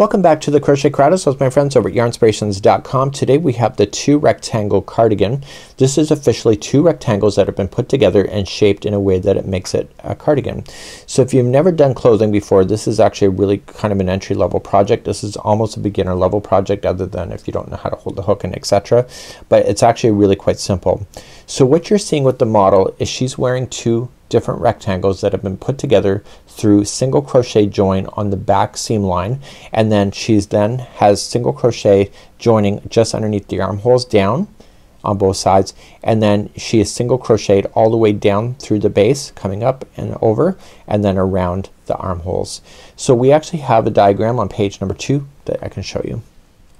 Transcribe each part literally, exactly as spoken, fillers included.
Welcome back to the Crochet Crowd. This is my friends over at yarn spirations dot com. Today we have the two rectangle cardigan. This is officially two rectangles that have been put together and shaped in a way that it makes it a cardigan. So if you've never done clothing before, this is actually really kind of an entry level project. This is almost a beginner level project, other than if you don't know how to hold the hook and et cetera. But it's actually really quite simple. So what you're seeing with the model is she's wearing two different rectangles that have been put together through single crochet join on the back seam line, and then she's then has single crochet joining just underneath the armholes down on both sides, and then she is single crocheted all the way down through the base coming up and over and then around the armholes. So we actually have a diagram on page number two that I can show you.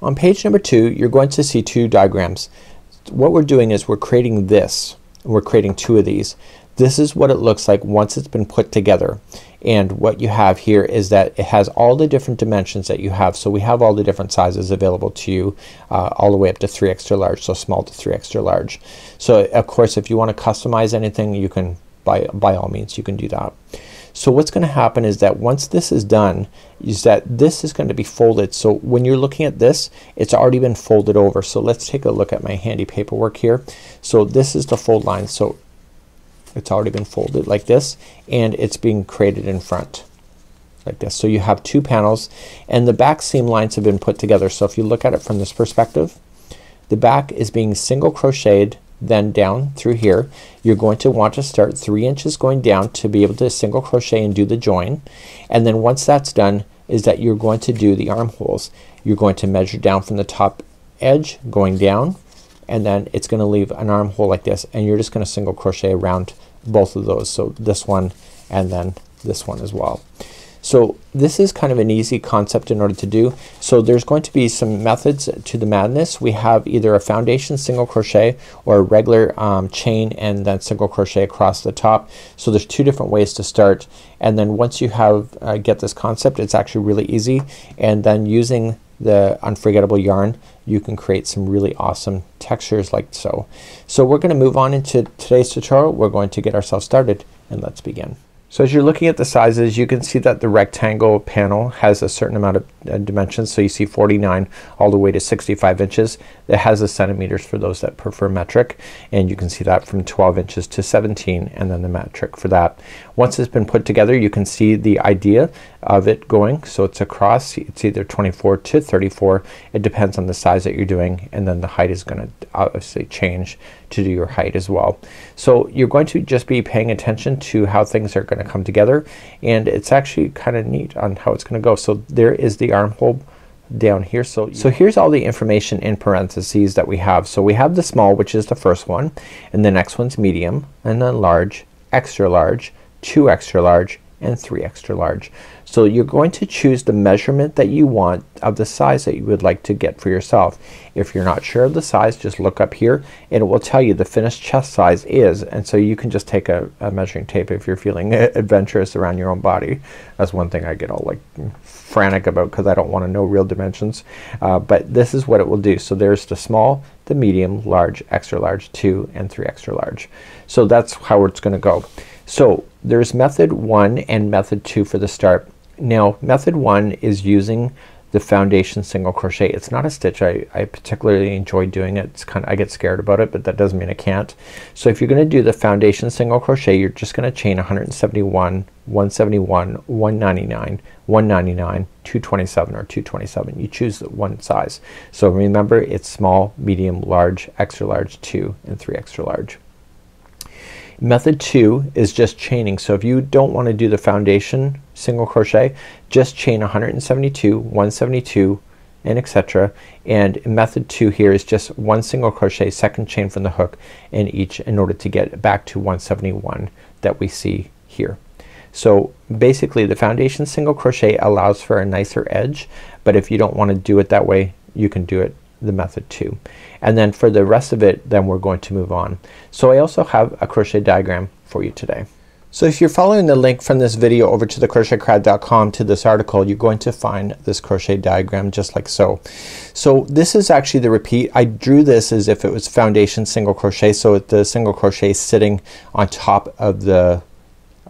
On page number two you're going to see two diagrams. What we're doing is we're creating this. We're creating two of these. This is what it looks like once it's been put together, and what you have here is that it has all the different dimensions that you have. So we have all the different sizes available to you uh, all the way up to three extra large, so small to three extra large. So of course if you want to customize anything you can, by by all means you can do that. So what's gonna happen is that once this is done is that this is going to be folded. So when you're looking at this it's already been folded over. So let's take a look at my handy paperwork here. So this is the fold line. So it's already been folded like this and it's being created in front like this. So you have two panels and the back seam lines have been put together. So if you look at it from this perspective, the back is being single crocheted then down through here. You're going to want to start three inches going down to be able to single crochet and do the join, and then once that's done is that you're going to do the armholes. You're going to measure down from the top edge going down, and then it's gonna leave an armhole like this, and you're just gonna single crochet around both of those. So this one and then this one as well. So this is kind of an easy concept in order to do. So there's going to be some methods to the madness. We have either a foundation single crochet or a regular um, chain and then single crochet across the top. So there's two different ways to start, and then once you have uh, get this concept it's actually really easy, and then using the unforgettable yarn you can create some really awesome textures like so. So we're gonna move on into today's tutorial. We're going to get ourselves started and let's begin. So as you're looking at the sizes you can see that the rectangle panel has a certain amount of uh, dimensions. So you see forty-nine all the way to sixty-five inches. It has the centimeters for those that prefer metric, and you can see that from twelve inches to seventeen and then the metric for that. Once it's been put together you can see the idea of it going. So it's across, it's either twenty-four to thirty-four. It depends on the size that you're doing, and then the height is gonna obviously change to do your height as well. So you're going to just be paying attention to how things are gonna come together, and it's actually kinda neat on how it's gonna go. So there is the armhole down here. So, so here's all the information in parentheses that we have. So we have the small, which is the first one, and the next one's medium, and then large, extra large, two extra large, and three extra large. So you're going to choose the measurement that you want of the size that you would like to get for yourself. If you're not sure of the size just look up here and it will tell you the finished chest size is, and so you can just take a, a measuring tape if you're feeling adventurous around your own body. That's one thing I get all like frantic about because I don't want to know real dimensions, uh, but this is what it will do. So there's the small, the medium, large, extra large, two, and three extra large. So that's how it's gonna go. So there's method one and method two for the start. Now method one is using the foundation single crochet. It's not a stitch I, I particularly enjoy doing it. It's kind of I get scared about it, but that doesn't mean I can't. So if you're gonna do the foundation single crochet you're just gonna chain one seventy-one, one seventy-one, one ninety-nine, one ninety-nine, two twenty-seven, or two twenty-seven. You choose the one size. So remember it's small, medium, large, extra large, two, and three extra large. Method two is just chaining. So if you don't want to do the foundation single crochet just chain one seventy-two, one seventy-two, and et cetera. And method two here is just one single crochet, second chain from the hook in each in order to get back to one seventy-one that we see here. So basically the foundation single crochet allows for a nicer edge, but if you don't want to do it that way you can do it the method two, and then for the rest of it then we're going to move on. So I also have a crochet diagram for you today. So if you're following the link from this video over to the crochet crowd dot com to this article you're going to find this crochet diagram just like so. So this is actually the repeat. I drew this as if it was foundation single crochet, so the single crochet is sitting on top of the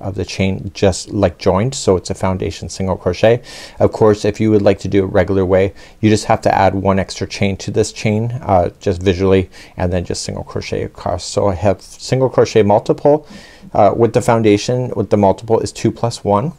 of the chain just like joined, so it's a foundation single crochet. Of course, if you would like to do it regular way, you just have to add one extra chain to this chain uh, just visually, and then just single crochet across. So I have single crochet multiple uh, with the foundation. With the multiple is two plus one,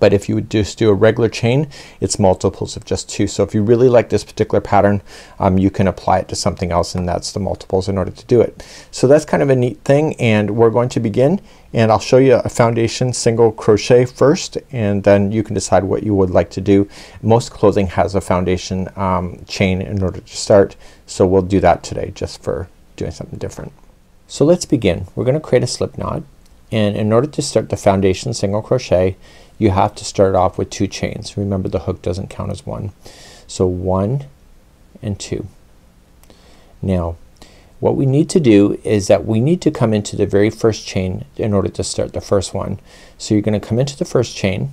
but if you would just do a regular chain, it's multiples of just two. So if you really like this particular pattern, um, you can apply it to something else, and that's the multiples in order to do it. So that's kind of a neat thing, and we're going to begin, and I'll show you a foundation single crochet first, and then you can decide what you would like to do. Most clothing has a foundation um, chain in order to start, so we'll do that today just for doing something different. So let's begin. We're gonna create a slip knot, and in order to start the foundation single crochet, you have to start off with two chains. Remember, the hook doesn't count as one. So one and two. Now what we need to do is that we need to come into the very first chain in order to start the first one. So you're gonna come into the first chain,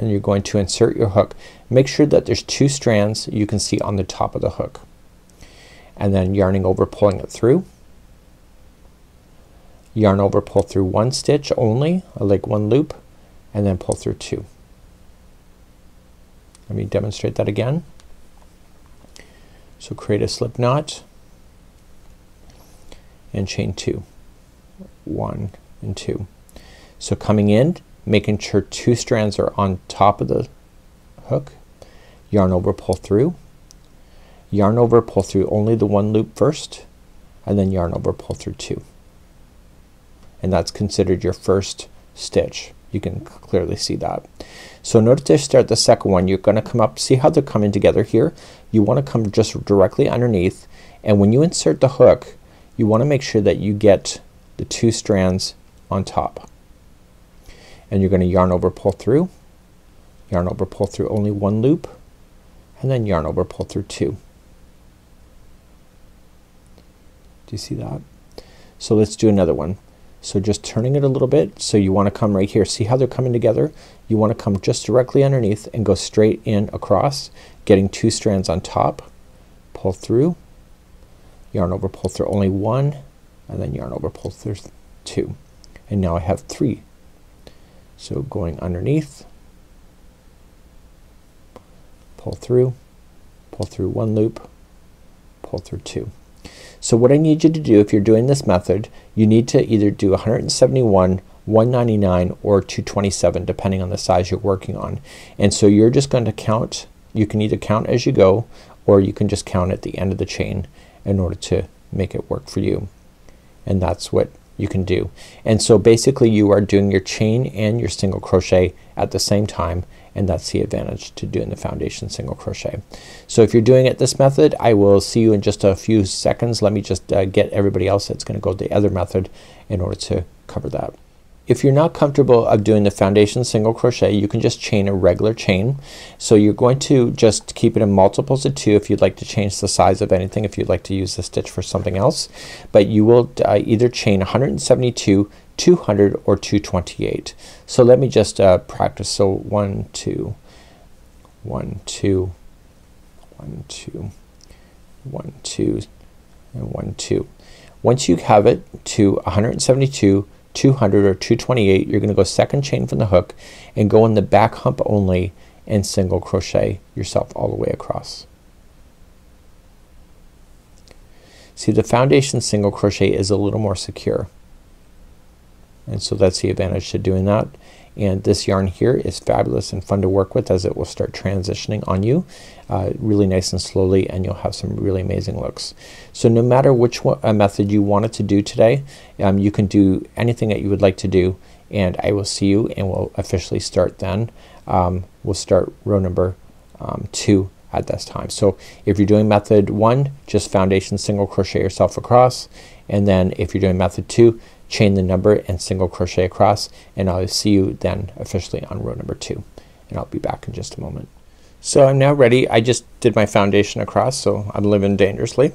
and you're going to insert your hook. Make sure that there's two strands you can see on the top of the hook, and then yarning over, pulling it through. Yarn over, pull through one stitch only, like one loop, and then pull through two. Let me demonstrate that again. So create a slip knot and chain two. One and two. So coming in, making sure two strands are on top of the hook, yarn over, pull through, yarn over, pull through only the one loop first, and then yarn over, pull through two. And that's considered your first stitch. You can clearly see that. So in order to start the second one, you're gonna come up, see how they're coming together here? You wanna come just directly underneath, and when you insert the hook, you wanna make sure that you get the two strands on top. And you're gonna yarn over, pull through, yarn over, pull through only one loop, and then yarn over, pull through two. Do you see that? So let's do another one. So just turning it a little bit. So you wanna come right here. See how they're coming together? You wanna come just directly underneath and go straight in across, getting two strands on top, pull through, yarn over, pull through only one, and then yarn over, pull through two. And now I have three. So going underneath, pull through, pull through one loop, pull through two. So what I need you to do, if you're doing this method, you need to either do one hundred seventy-one, one ninety-nine, or two twenty-seven, depending on the size you're working on. And so you're just going to count. You can either count as you go, or you can just count at the end of the chain in order to make it work for you. And that's what you can do. And so basically you are doing your chain and your single crochet at the same time, and that's the advantage to doing the foundation single crochet. So if you're doing it this method, I will see you in just a few seconds. Let me just uh, get everybody else that's gonna go the other method in order to cover that. If you're not comfortable of doing the foundation single crochet, you can just chain a regular chain. So you're going to just keep it in multiples of two if you'd like to change the size of anything, if you'd like to use the stitch for something else. But you will uh, either chain one hundred seventy-two, two hundred, or two twenty-eight. So let me just uh, practice. So one, two, one, two, one, two, one, two, and one, two. Once you have it to one hundred seventy-two, two hundred, or two twenty-eight, you're gonna go second chain from the hook and go in the back hump only and single crochet yourself all the way across. See, the foundation single crochet is a little more secure, and so that's the advantage to doing that. And this yarn here is fabulous and fun to work with, as it will start transitioning on you uh, really nice and slowly, and you'll have some really amazing looks. So no matter which one, uh, method you wanted to do today, um, you can do anything that you would like to do, and I will see you, and we'll officially start then. Um, we'll start row number um, two at this time. So if you're doing method one, just foundation single crochet yourself across, and then if you're doing method two, chain the number and single crochet across, and I'll see you then officially on row number two, and I'll be back in just a moment. So I'm now ready. I just did my foundation across, so I'm living dangerously.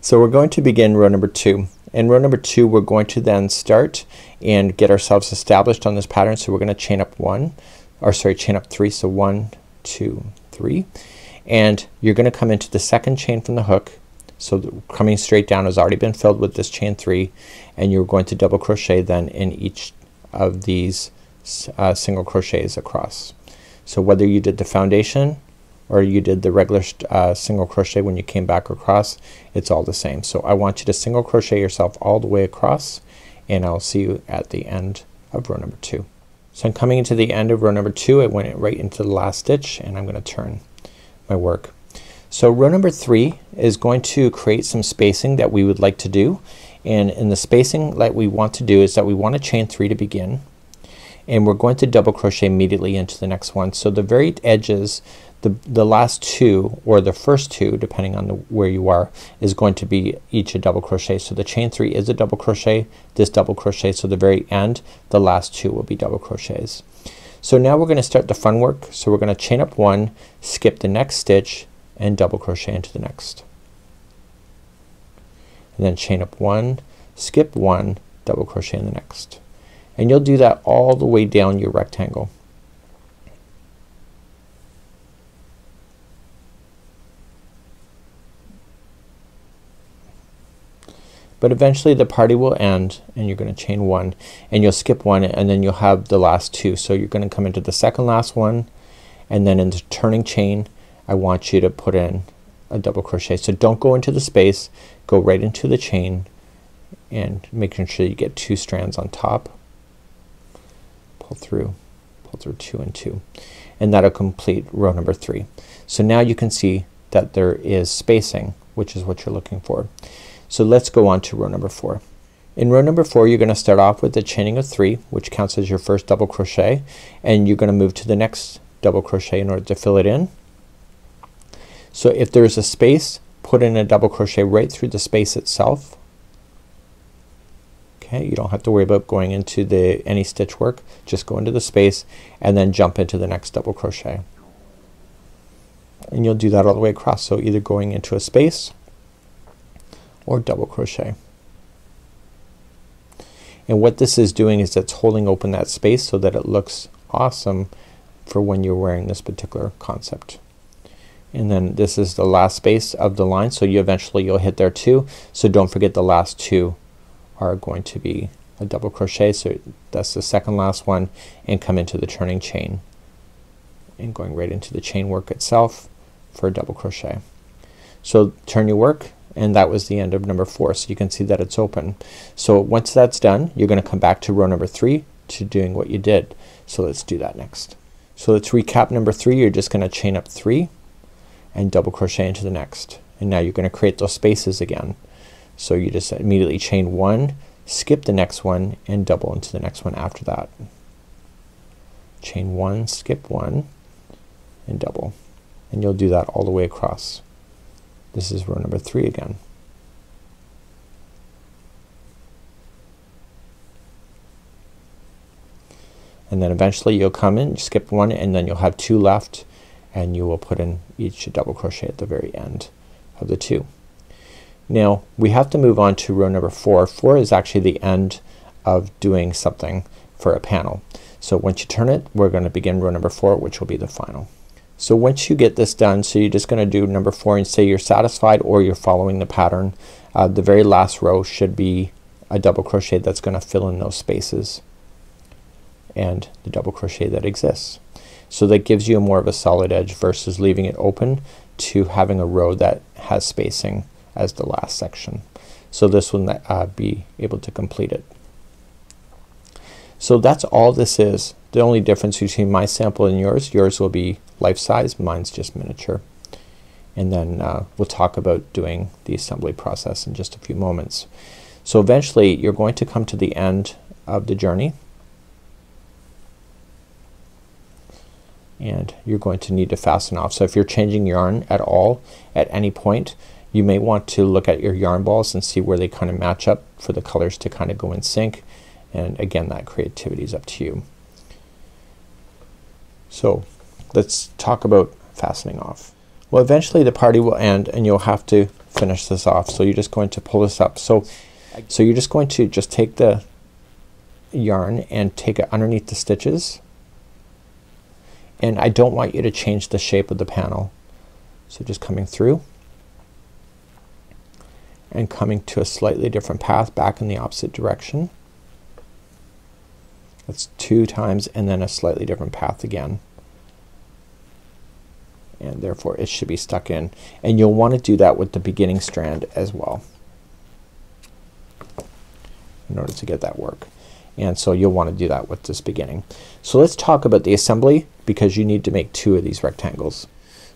So we're going to begin row number two. In row number two, we're going to then start and get ourselves established on this pattern. So we're gonna chain up one, or sorry, chain up three. So one, two, three, and you're gonna come into the second chain from the hook, So the coming straight down has already been filled with this chain three, and you're going to double crochet then in each of these uh, single crochets across. So whether you did the foundation or you did the regular uh, single crochet when you came back across, it's all the same. So I want you to single crochet yourself all the way across, and I'll see you at the end of row number two. So I'm coming into the end of row number two. I went right into the last stitch, and I'm gonna turn my work. So row number three is going to create some spacing that we would like to do, and in the spacing that we want to do is that we want a chain three to begin, and we're going to double crochet immediately into the next one. So the very edges, the, the last two or the first two depending on the, where you are, is going to be each a double crochet. So the chain three is a double crochet, this double crochet, so the very end, the last two will be double crochets. So now we're gonna start the fun work. So we're gonna chain up one, skip the next stitch, and double crochet into the next, and then chain up one, skip one, double crochet in the next, and you'll do that all the way down your rectangle. But eventually the party will end, and you're gonna chain one, and you'll skip one, and then you'll have the last two. So you're gonna come into the second last one, and then in the turning chain I want you to put in a double crochet. So don't go into the space, go right into the chain, and making sure you get two strands on top. Pull through, pull through two and two, and that'll complete row number three. So now you can see that there is spacing, which is what you're looking for. So let's go on to row number four. In row number four you're gonna start off with the chaining of three, which counts as your first double crochet, and you're gonna move to the next double crochet in order to fill it in. So if there's a space, put in a double crochet right through the space itself. Okay, you don't have to worry about going into the any stitch work, just go into the space and then jump into the next double crochet. And you'll do that all the way across, so either going into a space or double crochet. And what this is doing is it's holding open that space so that it looks awesome for when you're wearing this particular concept. And then this is the last space of the line, so you eventually you'll hit there too. So don't forget the last two are going to be a double crochet, so that's the second last one, and come into the turning chain and going right into the chain work itself for a double crochet. So turn your work, and that was the end of number four. So you can see that it's open. So once that's done you're gonna come back to row number three to doing what you did. So let's do that next. So let's recap number three. You're just gonna chain up three and double crochet into the next, and now you're gonna create those spaces again. So you just immediately chain one, skip the next one, and double into the next one after that. Chain one, skip one, and double, and you'll do that all the way across. This is row number three again. And then eventually you'll come in, skip one, and then you'll have two left, and you will put in each a double crochet at the very end of the two. Now we have to move on to row number four. Four is actually the end of doing something for a panel. So once you turn it we're gonna begin row number four, which will be the final. So once you get this done, so you're just gonna do number four and say you're satisfied or you're following the pattern. Uh, the very last row should be a double crochet that's gonna fill in those spaces and the double crochet that exists. So that gives you more of a solid edge versus leaving it open to having a row that has spacing as the last section. So this will uh, be able to complete it. So that's all this is. The only difference between my sample and yours, yours will be life size, mine's just miniature. And then uh, we'll talk about doing the assembly process in just a few moments. So eventually you're going to come to the end of the journey, and you're going to need to fasten off. So if you're changing yarn at all at any point, you may want to look at your yarn balls and see where they kind of match up for the colors to kind of go in sync, and again that creativity is up to you. So let's talk about fastening off. Well, eventually the party will end and you'll have to finish this off. So you're just going to pull this up. So so you're just going to just take the yarn and take it underneath the stitches, and I don't want you to change the shape of the panel. So just coming through and coming to a slightly different path back in the opposite direction. That's two times and then a slightly different path again, and therefore it should be stuck in. And you'll want to do that with the beginning strand as well in order to get that work. And so you'll want to do that with this beginning. So let's talk about the assembly, because you need to make two of these rectangles.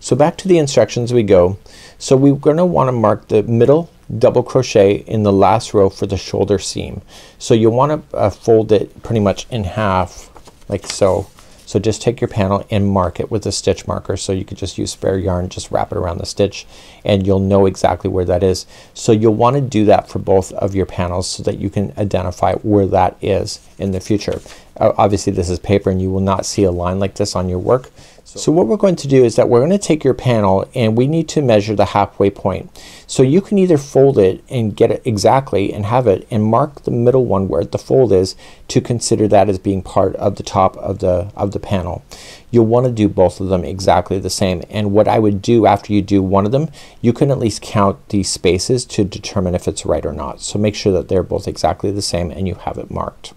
So back to the instructions we go. So we're gonna want to mark the middle double crochet in the last row for the shoulder seam. So you'll want to uh, fold it pretty much in half like so. So just take your panel and mark it with a stitch marker. So you could just use spare yarn, just wrap it around the stitch, and you'll know exactly where that is. So you'll want to do that for both of your panels so that you can identify where that is in the future. Uh, obviously this is paper and you will not see a line like this on your work. So what we're going to do is that we're gonna take your panel and we need to measure the halfway point. So you can either fold it and get it exactly and have it, and mark the middle one where the fold is to consider that as being part of the top of the of the panel. You'll want to do both of them exactly the same, and what I would do after you do one of them, you can at least count the spaces to determine if it's right or not. So make sure that they're both exactly the same and you have it marked.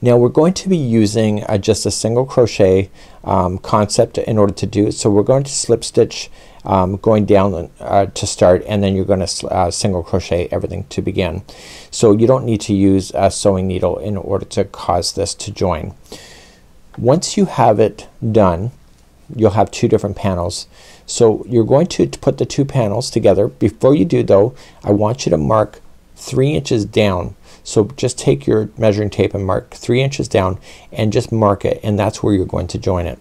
Now we're going to be using uh, just a single crochet um, concept in order to do it. So we're going to slip stitch um, going down uh, to start, and then you're going to uh, single crochet everything to begin. So you don't need to use a sewing needle in order to cause this to join. Once you have it done, you'll have two different panels. So you're going to put the two panels together. Before you do though, I want you to mark three inches down. So just take your measuring tape and mark three inches down and just mark it, and that's where you're going to join it.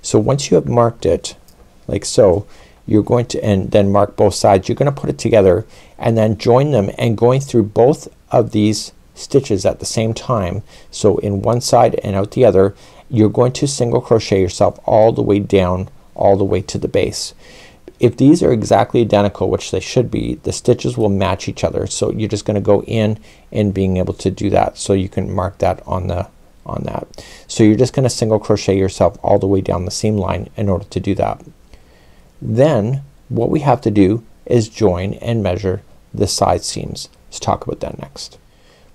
So once you have marked it like so, you're going to and then mark both sides. You're gonna put it together and then join them, and going through both of these stitches at the same time. So in one side and out the other, you're going to single crochet yourself all the way down, all the way to the base. If these are exactly identical, which they should be, the stitches will match each other. So you're just gonna go in and being able to do that. So you can mark that on the on that. So you're just gonna single crochet yourself all the way down the seam line in order to do that. Then what we have to do is join and measure the side seams. Let's talk about that next.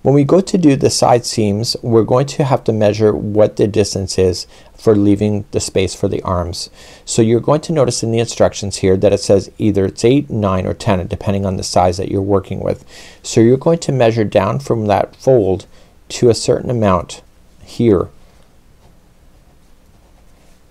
When we go to do the side seams, we're going to have to measure what the distance is for leaving the space for the arms. So you're going to notice in the instructions here that it says either it's eight, nine, or ten, depending on the size that you're working with. So you're going to measure down from that fold to a certain amount here,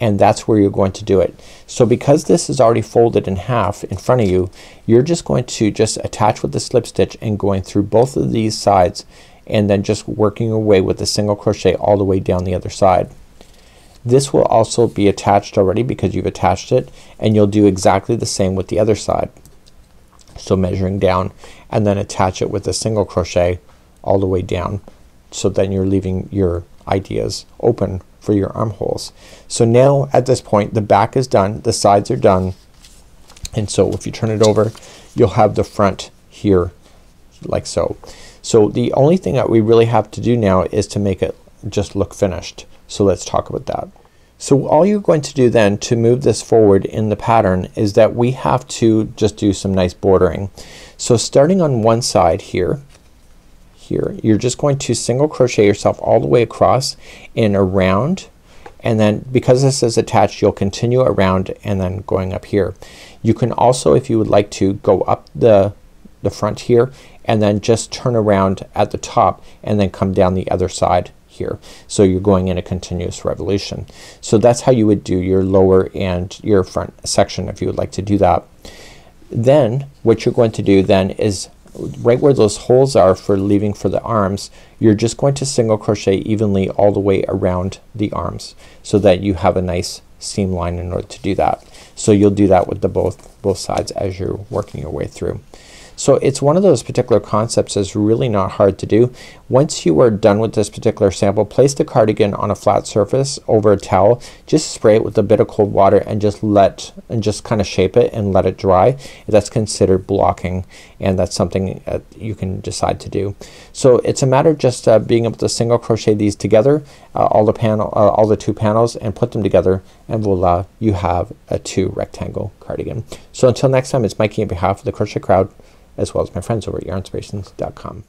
and that's where you're going to do it. So because this is already folded in half in front of you, you're just going to just attach with the slip stitch and going through both of these sides, and then just working away with a single crochet all the way down the other side. This will also be attached already because you've attached it, and you'll do exactly the same with the other side. So measuring down and then attach it with a single crochet all the way down, so then you're leaving your ideas open for your armholes. So now at this point the back is done, the sides are done, and so if you turn it over you'll have the front here like so. So the only thing that we really have to do now is to make it just look finished. So let's talk about that. So all you're going to do then to move this forward in the pattern is that we have to just do some nice bordering. So starting on one side here Here. You're just going to single crochet yourself all the way across and around, and then because this is attached you'll continue around and then going up here. You can also, if you would like to, go up the the front here and then just turn around at the top and then come down the other side here. So you're going in a continuous revolution. So that's how you would do your lower and your front section if you would like to do that. Then what you're going to do then is right where those holes are for leaving for the arms, you're just going to single crochet evenly all the way around the arms so that you have a nice seam line in order to do that. So you'll do that with the both both sides as you're working your way through. So it's one of those particular concepts that's really not hard to do. Once you are done with this particular sample, place the cardigan on a flat surface over a towel, just spray it with a bit of cold water and just let and just kinda shape it and let it dry. That's considered blocking, and that's something uh, you can decide to do. So it's a matter of just uh, being able to single crochet these together, uh, all the panel uh, all the two panels, and put them together and voila, you have a two rectangle cardigan. So until next time, it's Mikey on behalf of the Crochet Crowd, as well as my friends over at yarn spirations dot com.